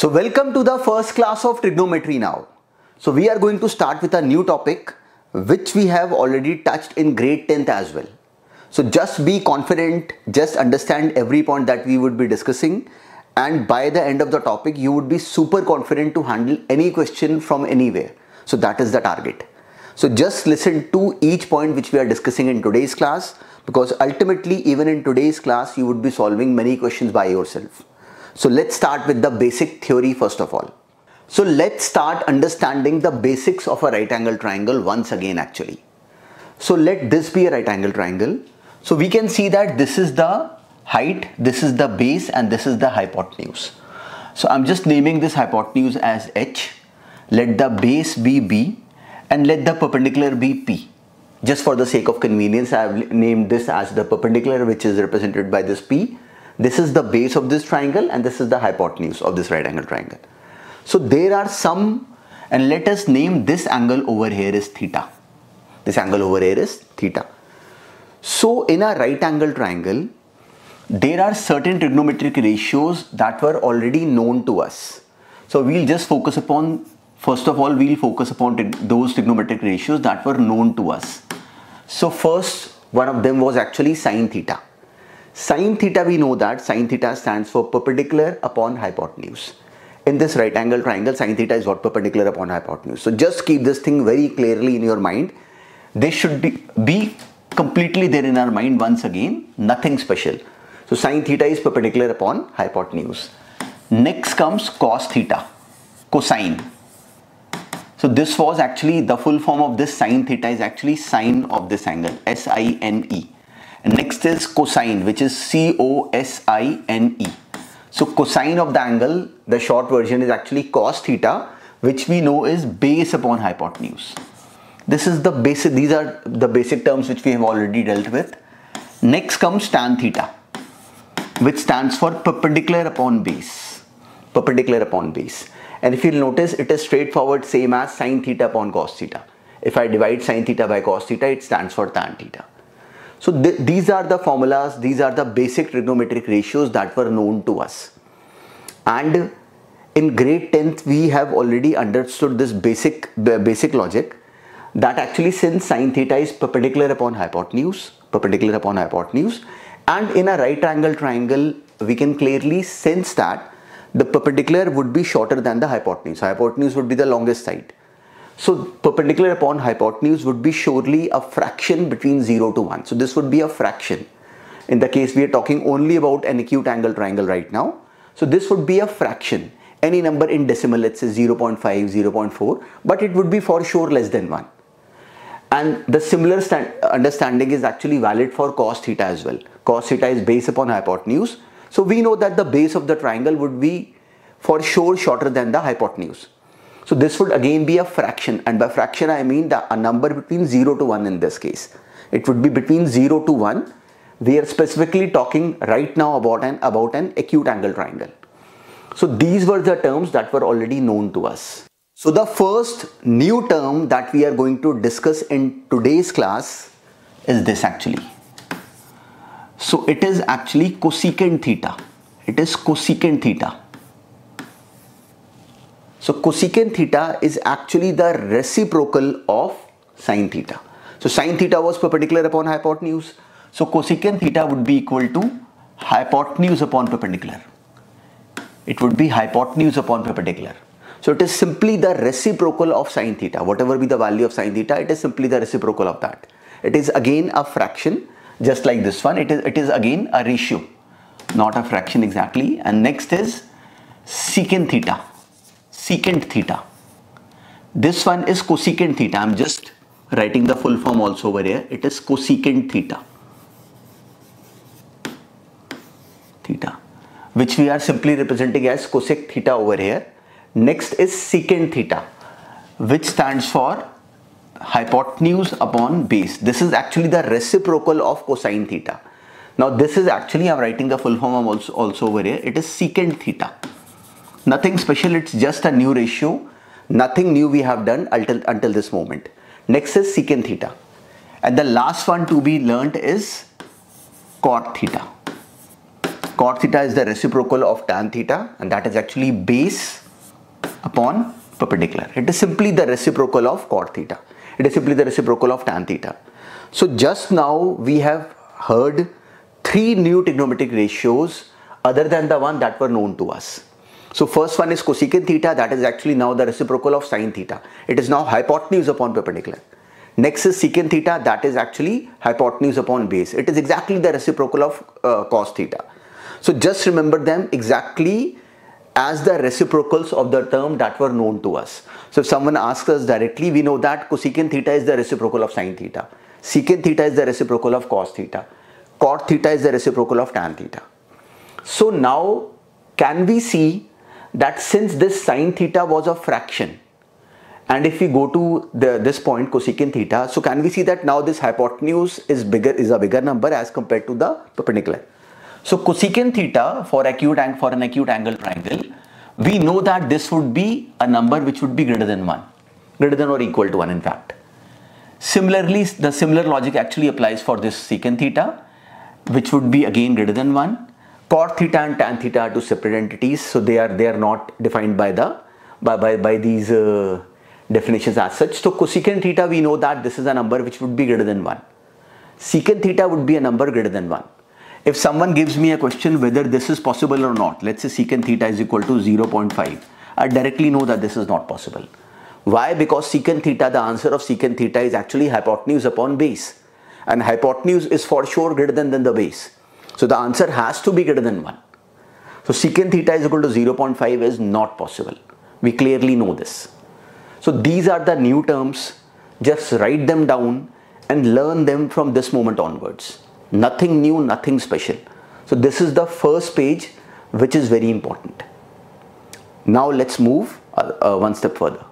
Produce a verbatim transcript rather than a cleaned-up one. So welcome to the first class of trigonometry now. So we are going to start with a new topic which we have already touched in grade tenth as well. So just be confident, just understand every point that we would be discussing, and by the end of the topic you would be super confident to handle any question from anywhere. So that is the target. So just listen to each point which we are discussing in today's class, because ultimately even in today's class you would be solving many questions by yourself. So let's start with the basic theory first of all. So let's start understanding the basics of a right angle triangle once again actually. So let this be a right angle triangle. So we can see that this is the height, this is the base, and this is the hypotenuse. So I'm just naming this hypotenuse as H. Let the base be B and let the perpendicular be P. Just for the sake of convenience, I have named this as the perpendicular, which is represented by this P. This is the base of this triangle and this is the hypotenuse of this right angle triangle. So there are some, and let us name this angle over here is theta. This angle over here is theta. So in a right angle triangle, there are certain trigonometric ratios that were already known to us. So we'll just focus upon, first of all, we'll focus upon those trigonometric ratios that were known to us. So first, one of them was actually sine theta. Sine theta, we know that sine theta stands for perpendicular upon hypotenuse. In this right angle triangle, sine theta is what? Perpendicular upon hypotenuse. So just keep this thing very clearly in your mind. This should be, be completely there in our mind once again, nothing special. So sine theta is perpendicular upon hypotenuse. Next comes cos theta, cosine. So this was actually the full form of this sine theta is actually sine of this angle, S I N E. Next is cosine, which is C O S I N E. So cosine of the angle, the short version is actually cos theta, which we know is base upon hypotenuse. This is the basic, these are the basic terms which we have already dealt with. Next comes tan theta, which stands for perpendicular upon base. Perpendicular upon base. And if you'll notice, it is straightforward, same as sine theta upon cos theta. If I divide sine theta by cos theta, it stands for tan theta. So th these are the formulas, these are the basic trigonometric ratios that were known to us. And in grade tenth, we have already understood this basic, basic logic that actually since sine theta is perpendicular upon hypotenuse, perpendicular upon hypotenuse, and in a right angle triangle, we can clearly sense that the perpendicular would be shorter than the hypotenuse. Hypotenuse would be the longest side. So perpendicular upon hypotenuse would be surely a fraction between zero to one. So this would be a fraction. In the case we are talking only about an acute angle triangle right now. So this would be a fraction. Any number in decimal, let's say zero point five, zero point four, but it would be for sure less than one. And the similar understanding is actually valid for cos theta as well. Cos theta is base upon hypotenuse. So we know that the base of the triangle would be for sure shorter than the hypotenuse. So this would again be a fraction, and by fraction I mean the, a number between zero to one in this case. It would be between zero to one. We are specifically talking right now about an, about an acute angle triangle. So these were the terms that were already known to us. So the first new term that we are going to discuss in today's class is this actually. So it is actually cosecant theta. It is cosecant theta. So cosecant theta is actually the reciprocal of sine theta. So sine theta was perpendicular upon hypotenuse. So cosecant theta would be equal to hypotenuse upon perpendicular. It would be hypotenuse upon perpendicular. So it is simply the reciprocal of sine theta. Whatever be the value of sine theta, it is simply the reciprocal of that. It is again a fraction, just like this one. It is, it is again a ratio, not a fraction exactly. And next is secant theta. Secant theta. This one is cosecant theta. I'm just writing the full form also over here. It is cosecant theta. Theta. Which we are simply representing as cosec theta over here. Next is secant theta, which stands for hypotenuse upon base. This is actually the reciprocal of cosine theta. Now this is actually, I'm writing the full form also, also over here. It is secant theta. Nothing special, it's just a new ratio. Nothing new we have done until, until this moment. Next is secant theta. And the last one to be learnt is cot theta. Cot theta is the reciprocal of tan theta, and that is actually base upon perpendicular. It is simply the reciprocal of cot theta. It is simply the reciprocal of tan theta. So just now we have heard three new trigonometric ratios other than the one that were known to us. So first one is cosecant theta, that is actually now the reciprocal of sine theta. It is now hypotenuse upon perpendicular. Next is secant theta, that is actually hypotenuse upon base. It is exactly the reciprocal of uh, cos theta. So just remember them exactly as the reciprocals of the term that were known to us. So if someone asks us directly, we know that cosecant theta is the reciprocal of sine theta. Secant theta is the reciprocal of cos theta. Cot theta is the reciprocal of tan theta. So now can we see that since this sine theta was a fraction, and if we go to the, this point cosecant theta, so can we see that now this hypotenuse is bigger, is a bigger number as compared to the perpendicular. So cosecant theta for acute and for an acute angle triangle, we know that this would be a number which would be greater than one, greater than or equal to one in fact. Similarly, the similar logic actually applies for this secant theta, which would be again greater than one. Cot theta and tan theta are two separate entities, so they are they are not defined by the by by, by these uh, definitions as such. So cosecant theta, we know that this is a number which would be greater than one. Secant theta would be a number greater than one. If someone gives me a question whether this is possible or not, let's say secant theta is equal to zero point five, I directly know that this is not possible. Why? Because secant theta, the answer of secant theta is actually hypotenuse upon base, and hypotenuse is for sure greater than, than the base. So the answer has to be greater than one. So secant theta is equal to zero point five is not possible. We clearly know this. So these are the new terms. Just write them down and learn them from this moment onwards. Nothing new, nothing special. So this is the first page, which is very important. Now let's move uh, uh, one step further.